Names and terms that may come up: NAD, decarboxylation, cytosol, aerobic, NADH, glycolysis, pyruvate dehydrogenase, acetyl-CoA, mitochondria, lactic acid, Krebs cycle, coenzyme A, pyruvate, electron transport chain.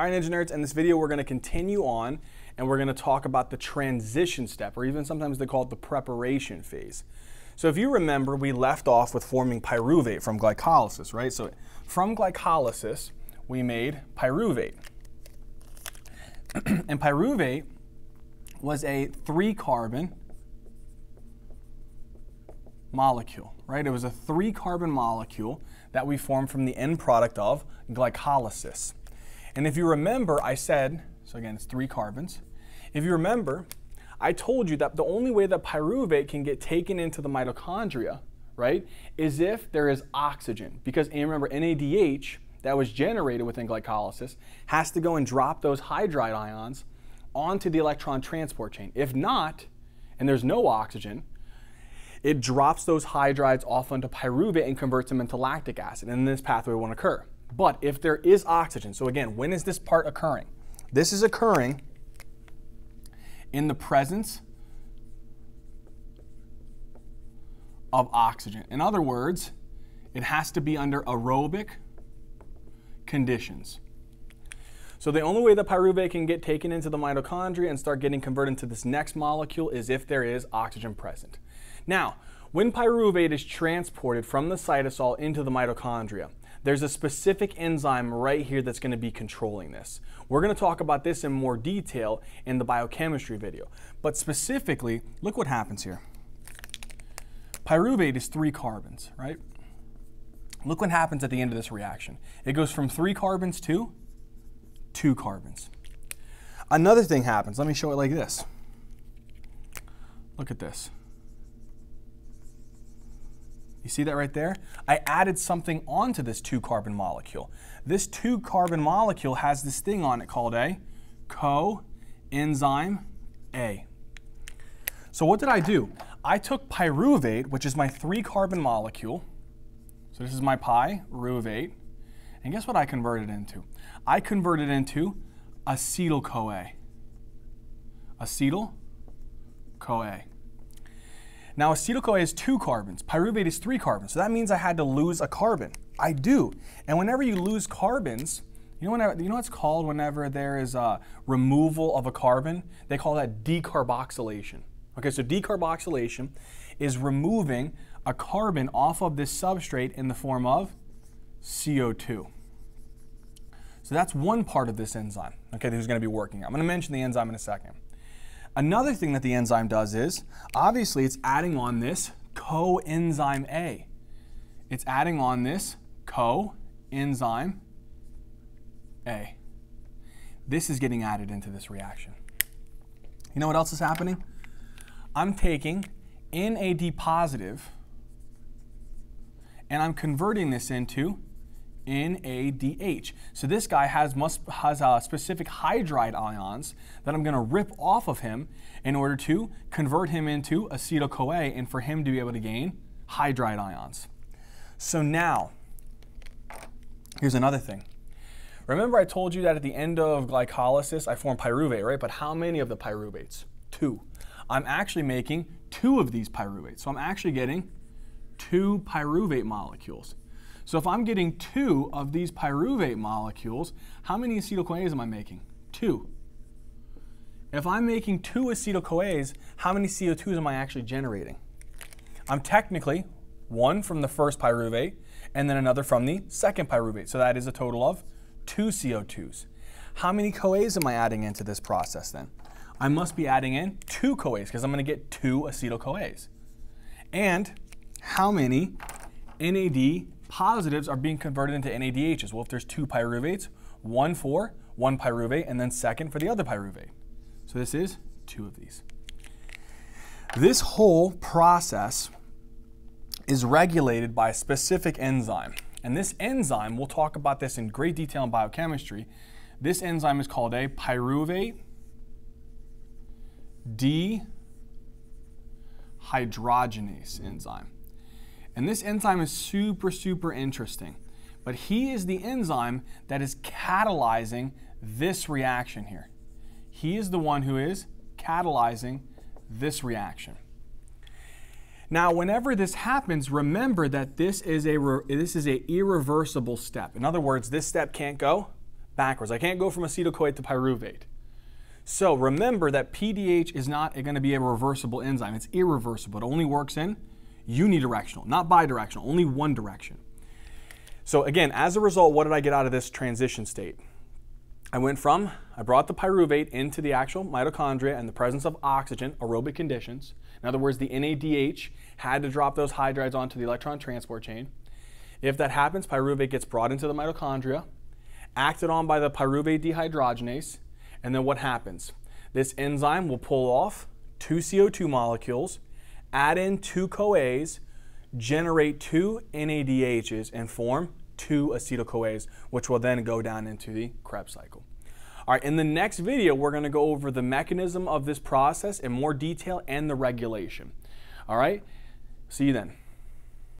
All right, engineers, in this video, we're going to continue on and we're going to talk about the transition step, or even sometimes they call it the preparation phase. So if you remember, we left off with forming pyruvate from glycolysis, right? So from glycolysis, we made pyruvate. And pyruvate was a 3-carbon molecule, right? It was a 3-carbon molecule that we formed from the end product of glycolysis. And if you remember, I said, so again, it's 3 carbons. If you remember, I told you that the only way that pyruvate can get taken into the mitochondria, right, is if there is oxygen. Because, and remember, NADH that was generated within glycolysis has to go and drop those hydride ions onto the electron transport chain. If not, and there's no oxygen, it drops those hydrides off onto pyruvate and converts them into lactic acid, and this pathway won't occur. But if there is oxygen, so again, when is this part occurring? This is occurring in the presence of oxygen. In other words, it has to be under aerobic conditions. So the only way that pyruvate can get taken into the mitochondria and start getting converted into this next molecule is if there is oxygen present. Now, when pyruvate is transported from the cytosol into the mitochondria, there's a specific enzyme right here that's going to be controlling this. We're going to talk about this in more detail in the biochemistry video. But specifically, look what happens here. Pyruvate is 3 carbons, right? Look what happens at the end of this reaction. It goes from 3 carbons to 2 carbons. Another thing happens. Let me show it like this. Look at this. You see that right there? I added something onto this 2-carbon molecule. This 2-carbon molecule has this thing on it called a coenzyme A. So what did I do? I took pyruvate, which is my 3-carbon molecule. So this is my pyruvate. And guess what I converted into? I converted into acetyl-CoA. Acetyl-CoA. Now, acetyl-CoA is 2 carbons. Pyruvate is 3 carbons. So that means I had to lose a carbon. I do. And whenever you lose carbons, you know what's called whenever there is a removal of a carbon? They call that decarboxylation. Okay, so decarboxylation is removing a carbon off of this substrate in the form of CO2. So that's one part of this enzyme, okay, who's going to be working. I'm going to mention the enzyme in a second. Another thing that the enzyme does is, obviously, it's adding on this coenzyme A. It's adding on this coenzyme A. This is getting added into this reaction. You know what else is happening? I'm taking NAD positive, and I'm converting this into NADH. So this guy has specific hydride ions that I'm going to rip off of him in order to convert him into acetyl-CoA and for him to be able to gain hydride ions. So now, here's another thing. Remember I told you that at the end of glycolysis I formed pyruvate, right? But how many of the pyruvates? 2. I'm actually making 2 of these pyruvates. So I'm actually getting 2 pyruvate molecules. So if I'm getting 2 of these pyruvate molecules, how many acetyl-CoAs am I making? 2. If I'm making 2 acetyl-CoAs, how many CO2s am I actually generating? I'm technically 1 from the first pyruvate and then another from the second pyruvate. So that is a total of 2 CO2s. How many CoAs am I adding into this process then? I must be adding in 2 CoAs because I'm going to get 2 acetyl-CoAs. And how many NAD positives are being converted into NADHs? Well, if there's 2 pyruvates, 1 for one pyruvate and then second for the other pyruvate. So this is 2 of these. This whole process is regulated by a specific enzyme. And this enzyme, we'll talk about this in great detail in biochemistry, this enzyme is called a pyruvate dehydrogenase enzyme. And this enzyme is super, super interesting. But he is the enzyme that is catalyzing this reaction here. He is the one who is catalyzing this reaction. Now, whenever this happens, remember that this is an irreversible step. In other words, this step can't go backwards. I can't go from acetyl-CoA to pyruvate. So remember that PDH is not going to be a reversible enzyme. It's irreversible. It only works in unidirectional, not bidirectional, only one direction. So again, as a result, what did I get out of this transition state? I brought the pyruvate into the actual mitochondria in the presence of oxygen, aerobic conditions. In other words, the NADH had to drop those hydrides onto the electron transport chain. If that happens, pyruvate gets brought into the mitochondria, acted on by the pyruvate dehydrogenase, and then what happens? This enzyme will pull off 2 CO2 molecules, add in 2 CoAs, generate 2 NADHs, and form 2 acetyl-CoAs, which will then go down into the Krebs cycle. All right, in the next video, we're going to go over the mechanism of this process in more detail and the regulation. All right, see you then.